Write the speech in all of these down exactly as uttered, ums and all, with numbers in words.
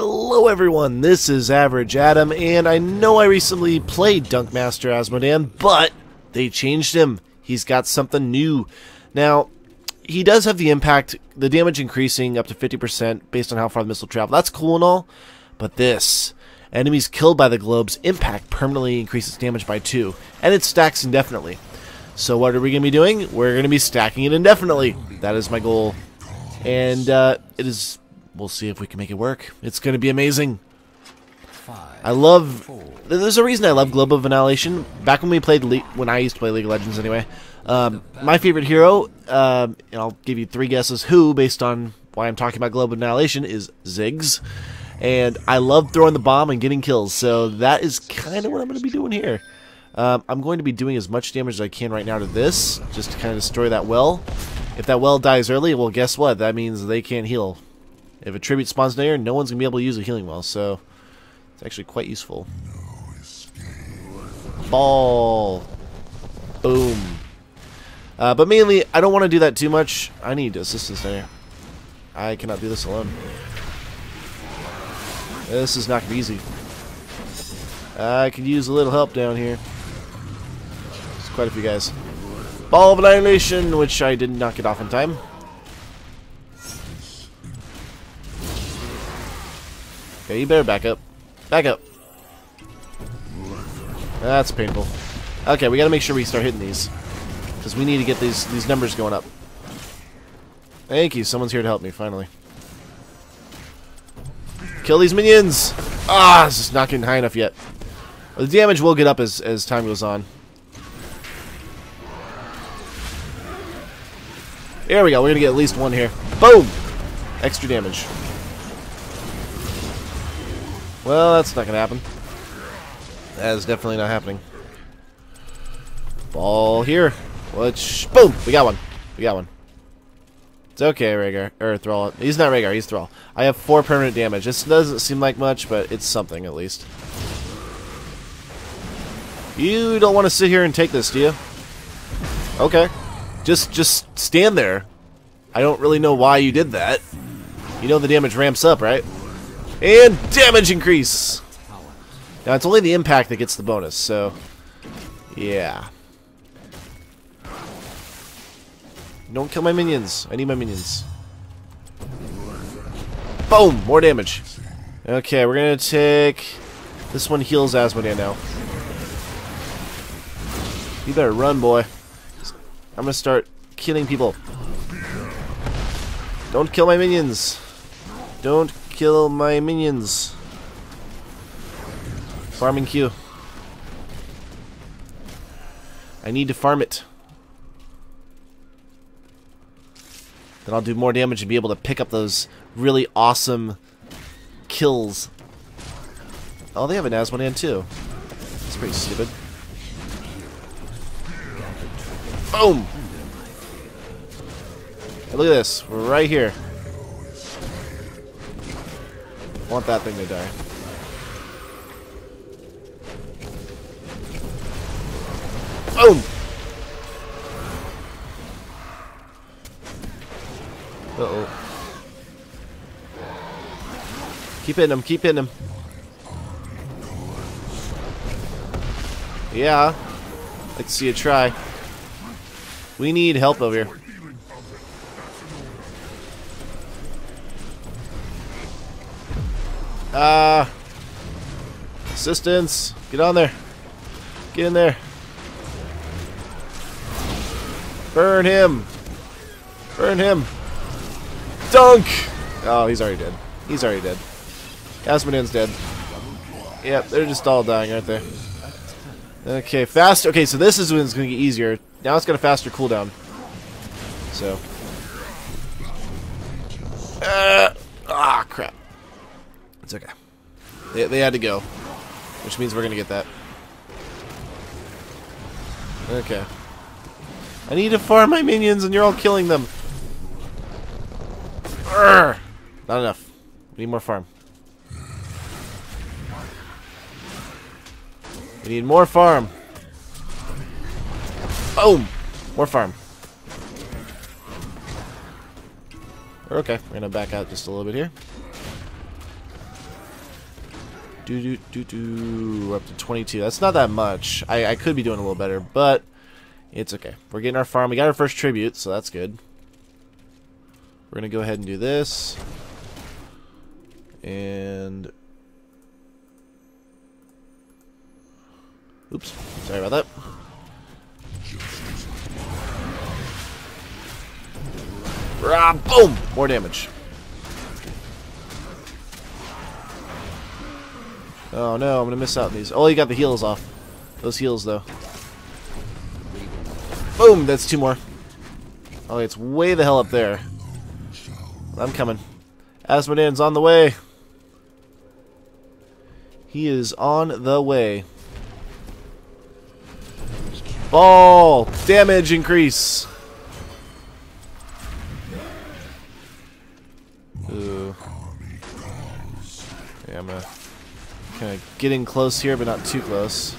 Hello everyone, this is Average Adam, and I know I recently played Dunkmaster Azmodan, but they changed him. He's got something new. Now, he does have the impact, the damage increasing up to fifty percent based on how far the missile travels. That's cool and all, but this. Enemies killed by the globe's impact permanently increases damage by two, and it stacks indefinitely. So what are we going to be doing? We're going to be stacking it indefinitely. That is my goal. And uh, it is... We'll see if we can make it work. It's going to be amazing. Five, I love... Four, there's a reason I love Globe of Annihilation. Back when we played... Le when I used to play League of Legends, anyway. Um, my favorite hero, um, and I'll give you three guesses who, based on why I'm talking about Globe of Annihilation, is Ziggs. And I love throwing the bomb and getting kills, so that is kind of what I'm going to be doing here. Um, I'm going to be doing as much damage as I can right now to this, just to kind of destroy that well. If that well dies early, well, guess what? That means they can't heal. If a tribute spawns near, no one's going to be able to use a healing well, so it's actually quite useful. Ball. Boom. Uh, but mainly, I don't want to do that too much. I need assistance there. I cannot do this alone. This is not going to be easy. I could use a little help down here. There's quite a few guys. Ball of Annihilation, which I did not get off in time. Okay, you better back up. Back up. That's painful. Okay, we gotta make sure we start hitting these. Because we need to get these, these numbers going up. Thank you, someone's here to help me, finally. Kill these minions! Ah, this is not getting high enough yet. The damage will get up as, as time goes on. There we go, we're gonna get at least one here. Boom! Extra damage. Well, that's not going to happen. That is definitely not happening. Ball here. Which, boom! We got one. We got one. It's okay, Rhaegar. Or Thrall. He's not Rhaegar, he's Thrall. I have four permanent damage. This doesn't seem like much, but it's something at least. You don't want to sit here and take this, do you? Okay. Just, just stand there. I don't really know why you did that. You know the damage ramps up, right? And damage increase! Now, it's only the impact that gets the bonus, so... Yeah. Don't kill my minions. I need my minions. Boom! More damage. Okay, we're gonna take... This one heals Asmodain now. You better run, boy. I'm gonna start killing people. Don't kill my minions. Don't... Kill my minions. Farming Q. I need to farm it. Then I'll do more damage and be able to pick up those really awesome kills. Oh, they have an Asmodan too. That's pretty stupid. Boom! Hey, look at this. We're right here. Want that thing to die. Boom! Uh-oh. Keep hitting him, keep hitting him. Yeah. Let's see you try. We need help over here. Uh, assistance, get on there, get in there, burn him, burn him, dunk. Oh, he's already dead. He's already dead. Asmodan's dead. Yep, they're just all dying, aren't they? Okay, fast. Okay, so this is when it's going to get easier. Now it's got a faster cooldown. So, uh, ah, crap. It's okay. They, they had to go. Which means we're going to get that. Okay. I need to farm my minions and you're all killing them. Urgh. Not enough. We need more farm. We need more farm. Boom. More farm. We're okay. We're going to back out just a little bit here. Do do do do. We're up to twenty-two. That's not that much. I, I could be doing a little better, but it's okay. We're getting our farm. We got our first tribute, so that's good. We're gonna go ahead and do this, and oops, sorry about that. Rah, boom! More damage. Oh no, I'm gonna miss out on these. Oh, you got the heals off. Those heals, though. Boom! That's two more. Oh, it's way the hell up there. I'm coming. Asmodan's on the way. He is on the way. Ball! Damage increase! Ooh. Yeah, I'm gonna kind of get in close here, but not too close.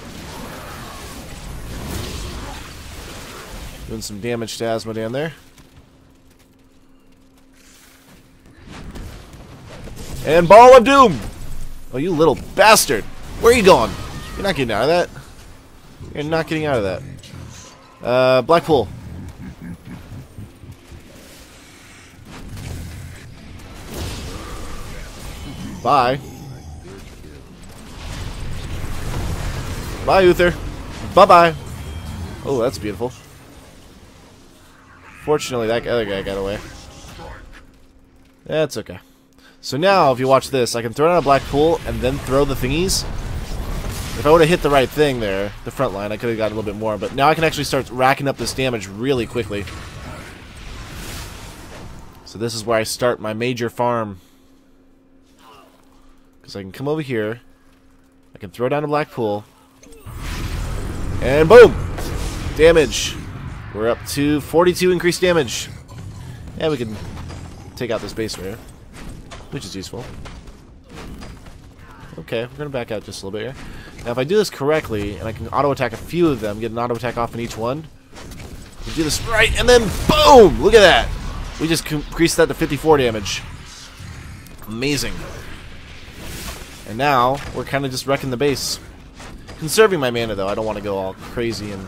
Doing some damage to Asmodan there. And Ball of Doom! Oh, you little bastard! Where are you going? You're not getting out of that. You're not getting out of that. Uh, Blackpool. Bye. Bye, Uther. Bye-bye. Oh, that's beautiful. Fortunately, that other guy got away. That's okay. So now, if you watch this, I can throw down a black pool and then throw the thingies. If I would have hit the right thing there, the front line, I could have got a little bit more. But now I can actually start racking up this damage really quickly. So this is where I start my major farm. Because I can come over here, I can throw down a black pool, and boom! Damage. We're up to forty-two increased damage. And we can take out this base right here, which is useful. Okay, we're gonna back out just a little bit here. Now if I do this correctly, and I can auto-attack a few of them, get an auto-attack off in each one, we do this right, and then boom! Look at that! We just increased that to fifty-four damage. Amazing. And now, we're kind of just wrecking the base. Conserving my mana, though. I don't want to go all crazy and,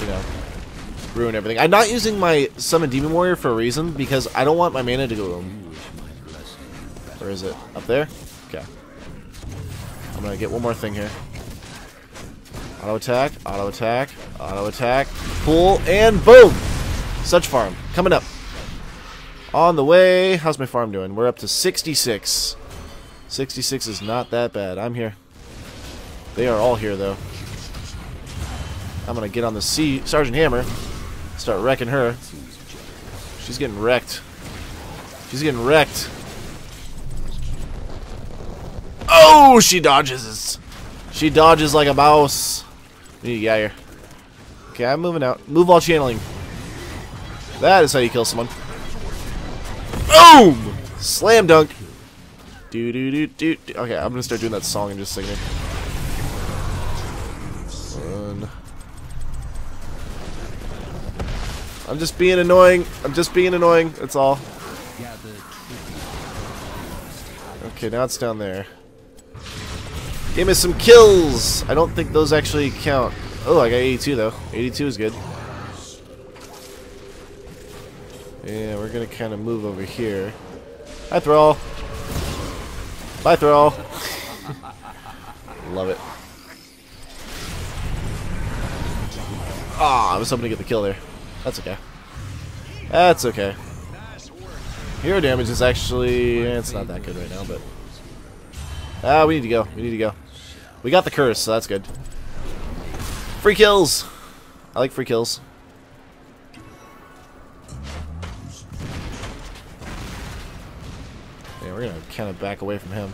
you know, ruin everything. I'm not using my Summon Demon Warrior for a reason, because I don't want my mana to go... Where is it? Up there? Okay. I'm gonna get one more thing here. Auto attack, auto attack, auto attack, pull, and boom! Such farm. Coming up. On the way. How's my farm doing? We're up to sixty-six. sixty-six is not that bad. I'm here. They are all here, though. I'm gonna get on the sea. Sergeant Hammer. Start wrecking her. She's getting wrecked. She's getting wrecked. Oh, she dodges. She dodges like a mouse. We need to get out of here. Okay, I'm moving out. Move while channeling. That is how you kill someone. Boom! Slam dunk. Do do do do. do. Okay, I'm gonna start doing that song and just singing it. Run. I'm just being annoying. I'm just being annoying. That's all. Okay, now it's down there. Give me some kills! I don't think those actually count. Oh, I got eighty-two though. eighty-two is good. Yeah, we're gonna kind of move over here. Hi, Thrall! Bye, Thrall! Love it. Ah, oh, I was hoping to get the kill there. That's okay. That's okay. Hero damage is actually... It's not that good right now, but... Ah, we need to go. We need to go. We got the curse, so that's good. Free kills! I like free kills. Yeah, we're gonna kind of back away from him.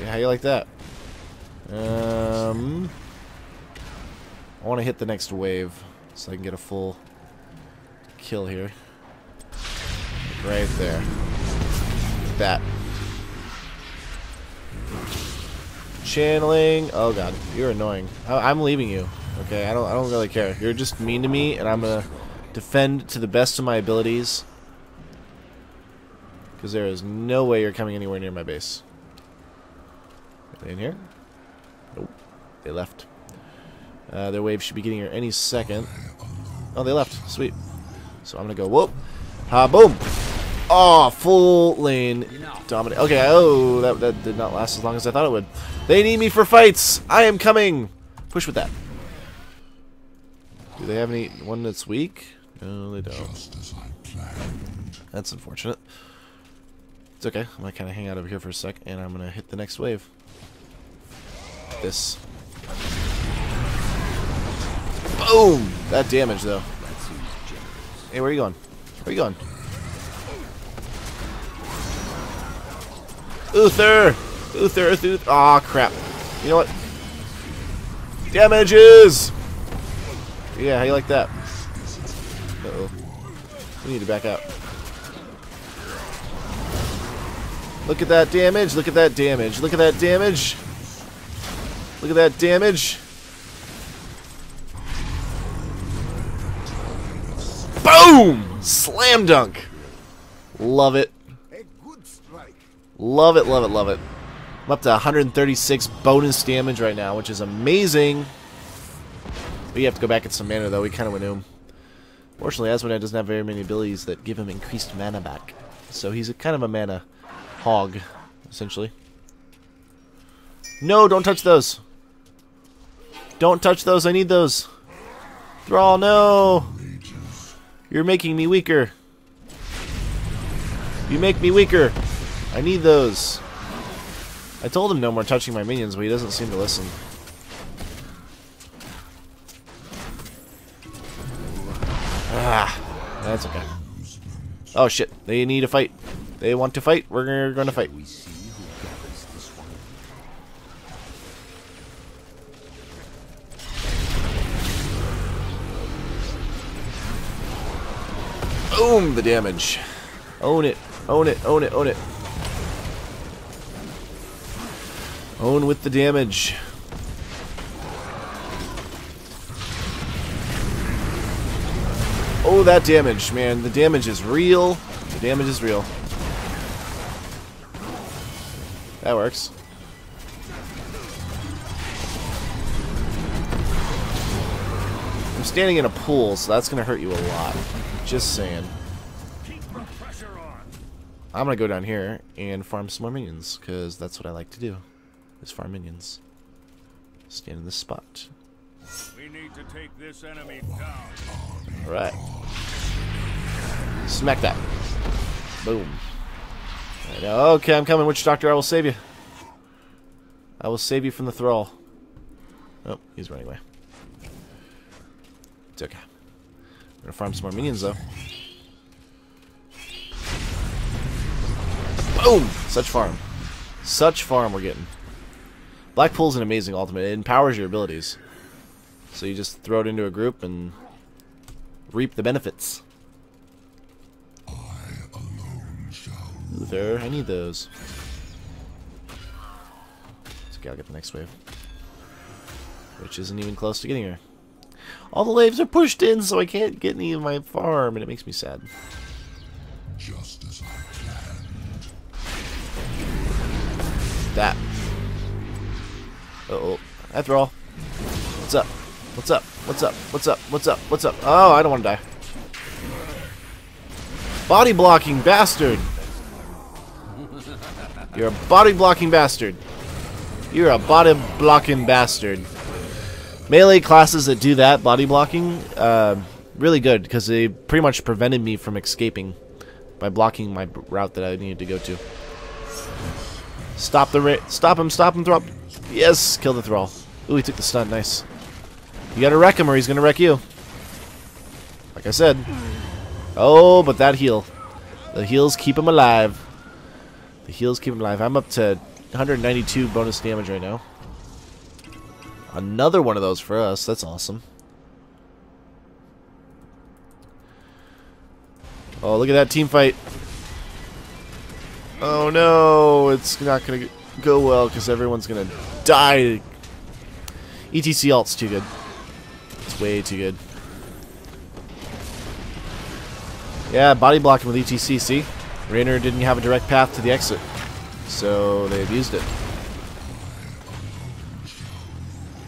Yeah, how you like that? Um... I want to hit the next wave, so I can get a full kill here. Right there. Like that. Channeling. Oh god, you're annoying. I I'm leaving you. Okay, I don't. I don't really care. You're just mean to me, and I'm gonna defend to the best of my abilities, because there is no way you're coming anywhere near my base. Are they in here? Nope. They left. Uh, their wave should be getting here any second. Oh, they left. Sweet. So I'm going to go, whoop. Ha, boom. Oh, full lane dominate. Okay, oh, that, that did not last as long as I thought it would. They need me for fights. I am coming. Push with that. Do they have any one that's weak? No, they don't. Just as I planned. That's unfortunate. It's okay. I'm going to kind of hang out over here for a sec, and I'm going to hit the next wave. This. Boom! That damage, though. Hey, where are you going? Where are you going? Uther! Uther, Uther. Aw, crap. You know what? Damages! Yeah, how you like that? Uh-oh. We need to back out. Look at that damage. Look at that damage. Look at that damage. Look at that damage. Boom! Slam dunk. Love it. Love it, love it, love it. I'm up to one hundred thirty-six bonus damage right now, which is amazing. We have to go back at some mana, though. We kind of went him. Fortunately, Asmodain doesn't have very many abilities that give him increased mana back. So he's a, kind of a mana hog, essentially. No, don't touch those. Don't touch those. I need those. Thrall, no. You're making me weaker. You make me weaker. I need those. I told him no more touching my minions, but he doesn't seem to listen. Ah, that's okay. Oh shit, they need a fight. They want to fight, we're gonna fight. Boom, the damage. Own it, own it, own it, own it. Own with the damage. Oh, that damage, man. The damage is real. The damage is real. That works. I'm standing in a pool, so that's going to hurt you a lot. Just saying. I'm going to go down here and farm some more minions, because that's what I like to do. Is farm minions. Stand in this spot. We need to take this enemy down. Alright. Smack that. Boom. Right, okay, I'm coming, Witch Doctor. I will save you. I will save you from the Thrall. Oh, he's running away. It's okay. I'm gonna farm some more minions, though. Boom! Such farm. Such farm we're getting. Blackpool's an amazing ultimate. It empowers your abilities. So you just throw it into a group and reap the benefits. I alone shall Uther, I need those. Let's go get the next wave. Which isn't even close to getting her. All the waves are pushed in, so I can't get any of my farm, and it makes me sad. Just as I planned. That. Uh-oh. I throw. What's up? What's up? What's up? What's up? What's up? What's up? Oh, I don't want to die. Body blocking bastard! You're a body blocking bastard. You're a body blocking bastard. Melee classes that do that, body blocking, uh, really good, because they pretty much prevented me from escaping by blocking my route that I needed to go to. Stop the ra stop him! Stop him! Throw up! Yes, kill the Thrall. Ooh, he took the stun. Nice. You gotta wreck him or he's gonna wreck you. Like I said. Oh, but that heal. The heals keep him alive. The heals keep him alive. I'm up to one hundred ninety-two bonus damage right now. Another one of those for us. That's awesome. Oh, look at that team fight. Oh no, it's not gonna go well because everyone's gonna die. E T C ult's too good. It's way too good. Yeah, body blocked with E T C, see? Raynor didn't have a direct path to the exit, so they abused it.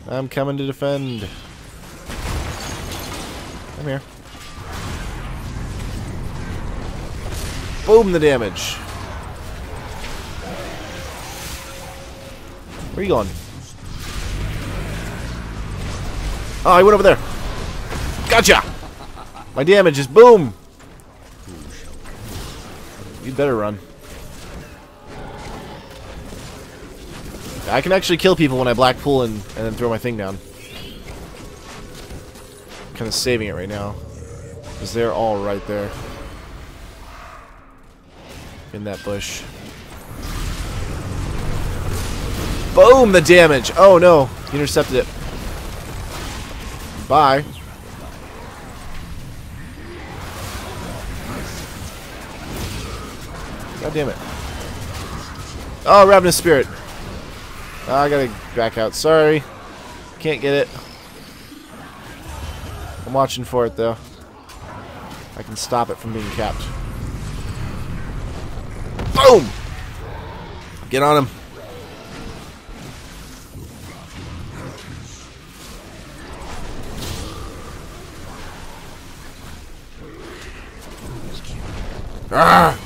I'm coming to defend. Come here. Boom, the damage. Where are you going? Oh, he went over there. Gotcha! My damage is boom! You'd better run. I can actually kill people when I Blackpool and, and then throw my thing down. I'm kind of saving it right now, because they're all right there. In that bush. Boom! The damage! Oh no! He intercepted it. Bye. God damn it. Oh, Ravenous Spirit. Oh, I gotta back out. Sorry. Can't get it. I'm watching for it, though. I can stop it from being capped. Boom! Get on him. Ah!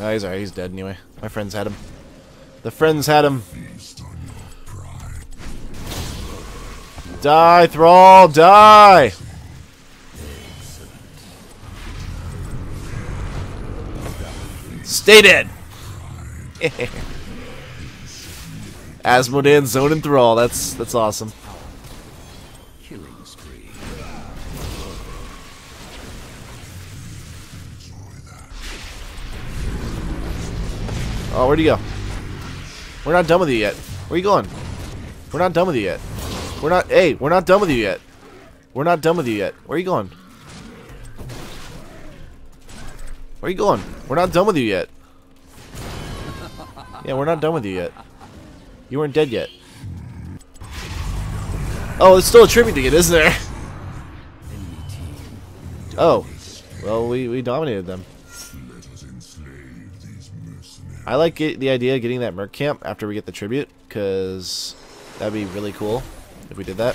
Oh, he's alright. He's dead anyway. My friends had him. The friends had him. Die, Thrall! Die! Stay dead! Asmodan zone and Thrall. That's, that's awesome. Oh, where'd you go? We're not done with you yet. Where you going? We're not done with you yet. We're not. Hey, we're not done with you yet. We're not done with you yet. Where are you going? Where are you going? We're not done with you yet. Yeah, we're not done with you yet. You weren't dead yet. Oh, it's still a tribute to get, isn't there? Oh, well, we we dominated them. I like it, the idea of getting that merc camp after we get the tribute, because that'd be really cool if we did that.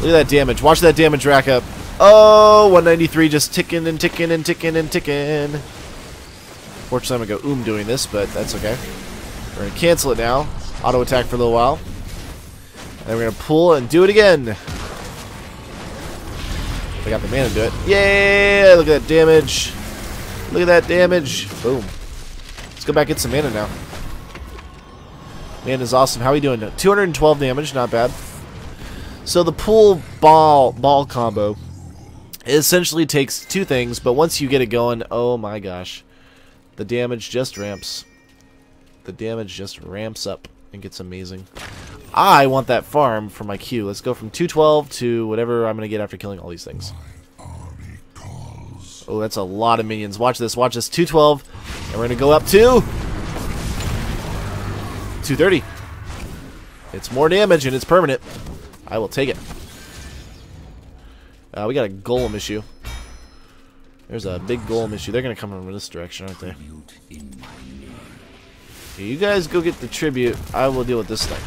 Look at that damage. Watch that damage rack up. Oh, one ninety-three just ticking and ticking and ticking and ticking. Fortunately, I'm going to go oom doing this, but that's okay. We're going to cancel it now. Auto attack for a little while. And we're going to pull and do it again. I got the mana to do it. Yeah! Look at that damage. Look at that damage. Boom. Let's go back and get some mana now. Mana's awesome. How are we doing? two hundred twelve damage. Not bad. So the pool ball ball combo, it essentially takes two things, but once you get it going, oh my gosh. The damage just ramps. The damage just ramps up and gets amazing. I want that farm for my queue. Let's go from two twelve to whatever I'm going to get after killing all these things. Oh, that's a lot of minions. Watch this. Watch this. two twelve. And we're going to go up to two thirty. It's more damage and it's permanent. I will take it. Uh, we got a golem issue. There's a big golem issue. They're going to come from this direction, aren't they? You guys go get the tribute. I will deal with this thing.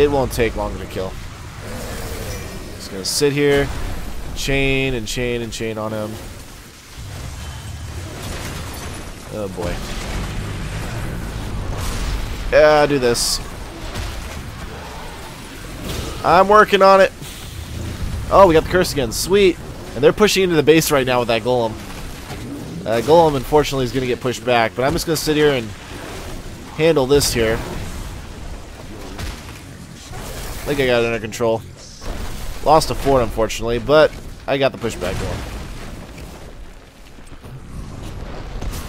It won't take longer to kill. Just gonna sit here, chain and chain and chain on him. Oh boy. Yeah, do this. I'm working on it. Oh, we got the curse again. Sweet. And they're pushing into the base right now with that golem. Uh, golem, unfortunately, is gonna get pushed back. But I'm just gonna sit here and handle this here. I think I got it under control. Lost a fort, unfortunately, but I got the pushback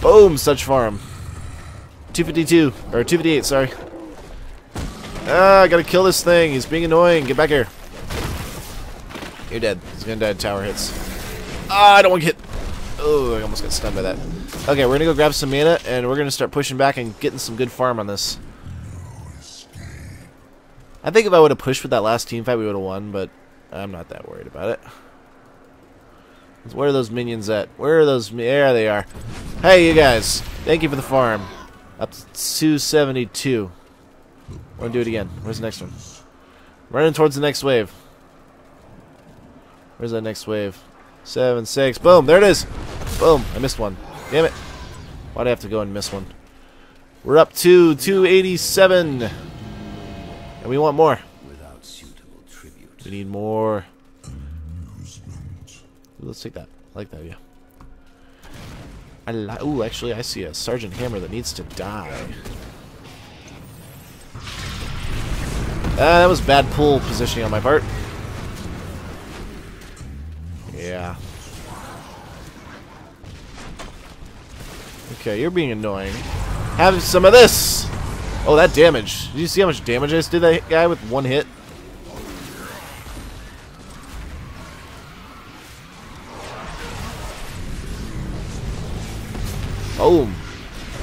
going. Boom! Such farm. two fifty-two. Or two fifty-eight, sorry. Ah, I gotta kill this thing. He's being annoying. Get back here. You're dead. He's gonna die of tower hits. Ah, I don't want to get... Oh, I almost got stunned by that. Okay, we're gonna go grab some mana, and we're gonna start pushing back and getting some good farm on this. I think if I would have pushed with that last team fight, we would have won, but I'm not that worried about it. Where are those minions at? Where are those? There they are. Hey, you guys. Thank you for the farm. Up to two seventy-two. I want to do it again. Where's the next one? Running towards the next wave. Where's that next wave? Seven, six. Boom. There it is. Boom. I missed one. Damn it. Why'd I have to go and miss one? We're up to two eighty-seven. And we want more. We need more. Let's take that. I like that idea. I li Ooh, actually, I see a Sergeant Hammer that needs to die. Ah, that was bad pull positioning on my part. Yeah. Okay, you're being annoying. Have some of this! Oh, that damage. Did you see how much damage I just did that guy with one hit? Oh,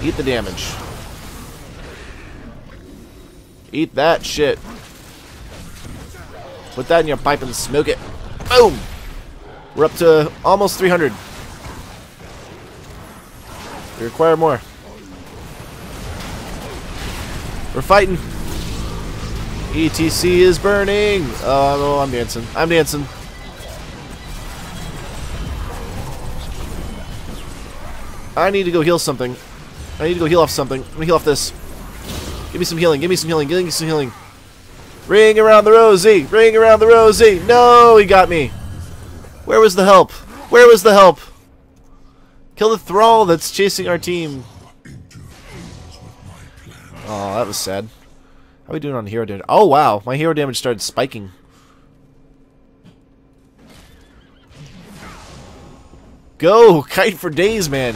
eat the damage. Eat that shit. Put that in your pipe and smoke it. Boom! We're up to almost three hundred. We require more. We're fighting. E T C is burning. Oh, oh, I'm dancing. I'm dancing. I need to go heal something. I need to go heal off something. Let me heal off this. Give me some healing. Give me some healing. Give me some healing. Ring around the rosy. Ring around the rosy. No, he got me. Where was the help? Where was the help? Kill the Thrall that's chasing our team. Oh, that was sad. How are we doing on hero damage? Oh, wow. My hero damage started spiking. Go! Kite for days, man.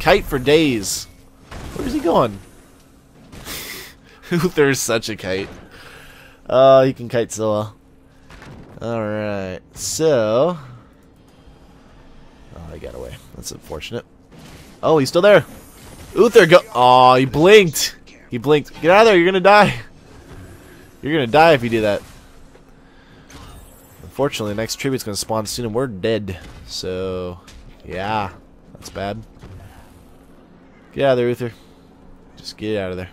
Kite for days. Where is he going? Uther's such a kite. Oh, you can kite so well. Alright, so... oh, he got away. That's unfortunate. Oh, he's still there. Uther, go... oh, he blinked. He blinked. Get out of there, you're gonna die. You're gonna die if you do that. Unfortunately, the next tribute's gonna spawn soon and we're dead. So... yeah, that's bad. Get out of there, Uther. Just get out of there.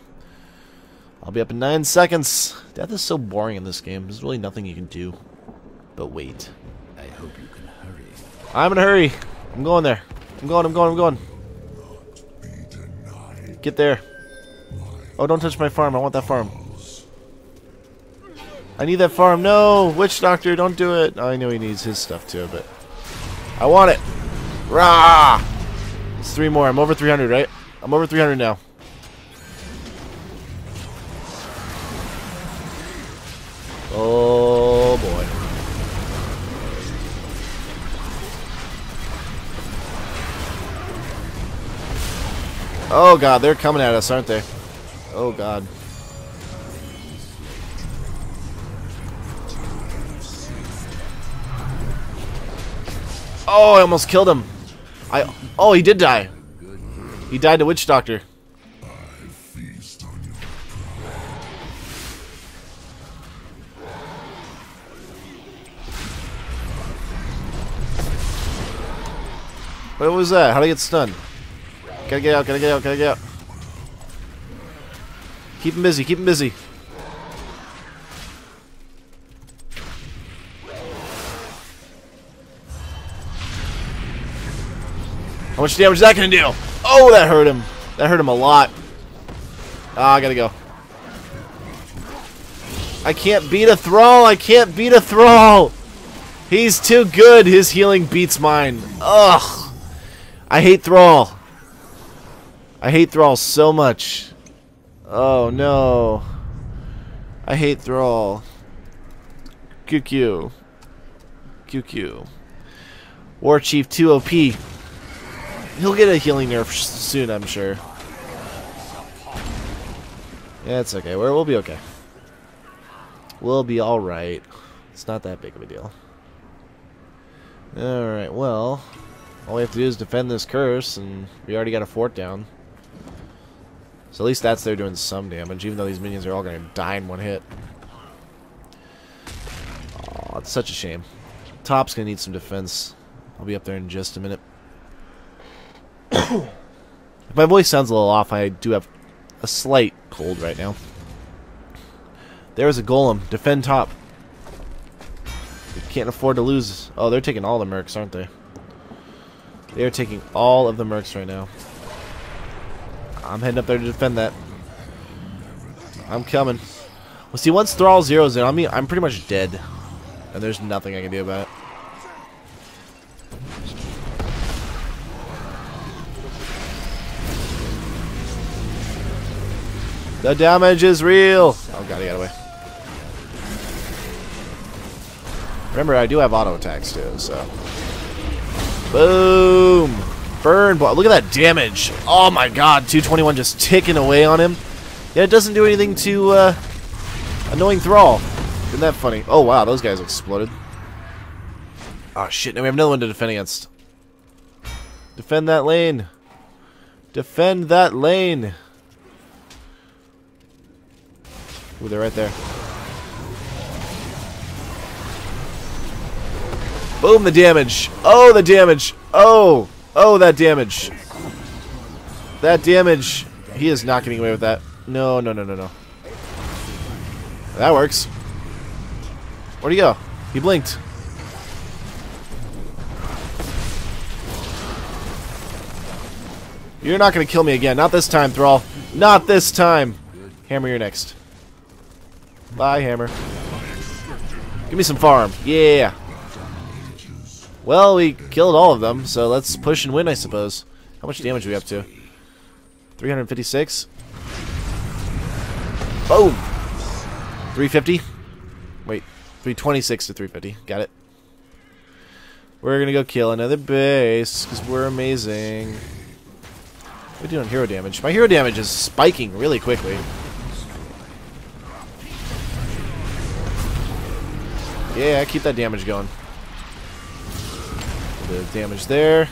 I'll be up in nine seconds. Death is so boring in this game. There's really nothing you can do. But wait. I hope you can hurry. I'm in a hurry. I'm going there. I'm going, I'm going, I'm going. Get there. Oh, don't touch my farm. I want that farm. I need that farm. No! Witch Doctor, don't do it. I know he needs his stuff too, but... I want it! Rah! It's three more. I'm over three hundred, right? I'm over three hundred now. Oh boy. Oh god, they're coming at us, aren't they? Oh god. Oh, I almost killed him. I oh, he did die. He died to Witch Doctor. What was that? How'd I get stunned? Gotta get out, gotta get out, gotta get out. Keep him busy, keep him busy. How much damage is that gonna do? Oh, that hurt him. That hurt him a lot. Ah, I gotta go. I can't beat a Thrall. I can't beat a Thrall. He's too good. His healing beats mine. Ugh. I hate Thrall. I hate Thrall so much. Oh, no. I hate Thrall. Q Q. Q Q. War Chief two O P. He'll get a healing nerf soon, I'm sure. Yeah, it's okay. We're, we'll be okay. We'll be alright. It's not that big of a deal. Alright, well. All we have to do is defend this curse, and we already got a fort down. So at least that's there doing some damage, even though these minions are all going to die in one hit. Oh, it's such a shame. Top's gonna need some defense. I'll be up there in just a minute. If my voice sounds a little off, I do have a slight cold right now. There's a golem. Defend top. We can't afford to lose. Oh, they're taking all the mercs, aren't they? They are taking all of the mercs right now. I'm heading up there to defend that. I'm coming. Well, see, once Thrall zeroes in on me, I'm pretty much dead. And there's nothing I can do about it. The damage is real! Oh god, he got away. Remember, I do have auto attacks too, so... Boom! Burn ball. Look at that damage! Oh my god, two twenty-one just ticking away on him. Yeah, it doesn't do anything to uh, annoying Thrall. Isn't that funny? Oh wow, those guys exploded. Oh shit, now we have another one to defend against. Defend that lane! Defend that lane! Ooh, they're right there. Boom, the damage. Oh, the damage. Oh, oh, that damage. That damage. He is not getting away with that. No, no, no, no, no. That works. Where'd he go? He blinked. You're not going to kill me again. Not this time, Thrall. Not this time. Hammer, you're next. Bye, Hammer. Give me some farm. Yeah. Well, we killed all of them, so let's push and win, I suppose. How much damage are we up to? three fifty-six. Boom. three fifty. Wait, three twenty-six to three fifty. Got it. We're going to go kill another base, because we're amazing. What are we doing on hero damage? My hero damage is spiking really quickly. Yeah, keep that damage going. A bit of damage there.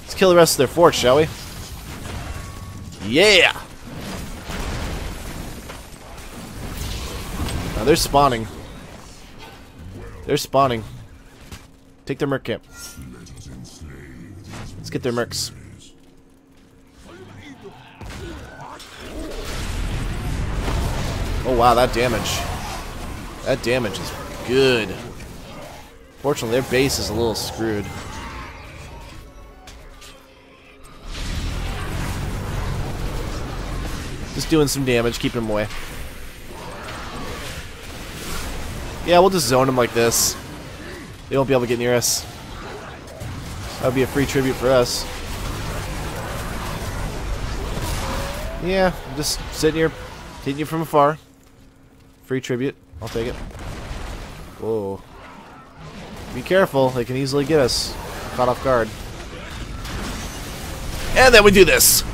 Let's kill the rest of their fort, shall we? Yeah! Now they're spawning. They're spawning. Take their merc camp. Let's get their mercs. Oh wow, that damage. That damage is... good. Fortunately, their base is a little screwed. Just doing some damage, keeping them away. Yeah, we'll just zone them like this. They won't be able to get near us. That would be a free tribute for us. Yeah, I'm just sitting here, hitting you from afar. Free tribute. I'll take it. Whoa. Be careful, they can easily get us. Caught off guard. And then we do this!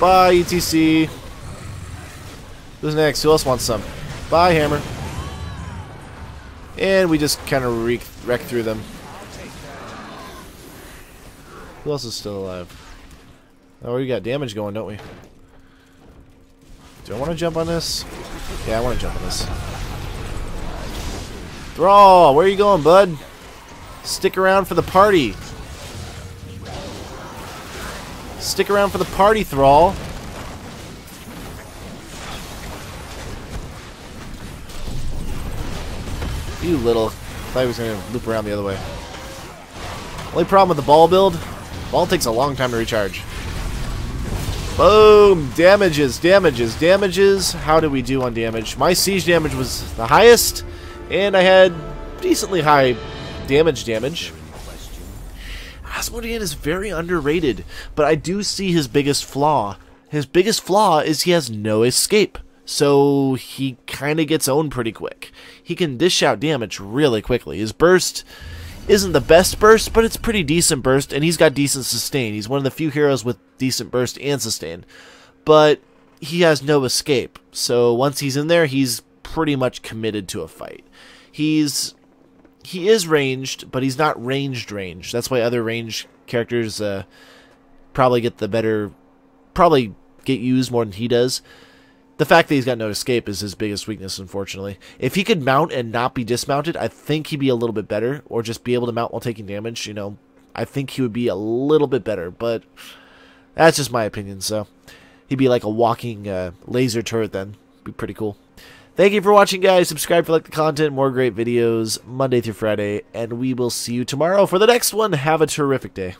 Bye, E T C. Who's next? Who else wants some? Bye, Hammer. And we just kind of wreck, wreck through them. Who else is still alive? Oh, we got damage going, don't we? Do I want to jump on this? Yeah, I want to jump on this. Thrall, where are you going, bud? Stick around for the party. Stick around for the party, Thrall. You little. Thought he was going to loop around the other way. Only problem with the ball build, ball takes a long time to recharge. Boom! Damages, damages, damages. How did we do on damage? My siege damage was the highest, and I had decently high damage damage. Asmodain is very underrated, but I do see his biggest flaw. His biggest flaw is he has no escape, so he kind of gets owned pretty quick. He can dish out damage really quickly. His burst isn't the best burst, but it's pretty decent burst, and he's got decent sustain. He's one of the few heroes with decent burst and sustain, but he has no escape. So once he's in there, he's pretty much committed to a fight. He's he is ranged, but he's not ranged ranged. That's why other ranged characters uh, probably get the better, probably get used more than he does. The fact that he's got no escape is his biggest weakness, unfortunately. If he could mount and not be dismounted, I think he'd be a little bit better, or just be able to mount while taking damage, you know. I think he would be a little bit better, but that's just my opinion, so he'd be like a walking uh, laser turret then. Be pretty cool. Thank you for watching, guys. Subscribe for like the content, more great videos Monday through Friday, and we will see you tomorrow for the next one. Have a terrific day.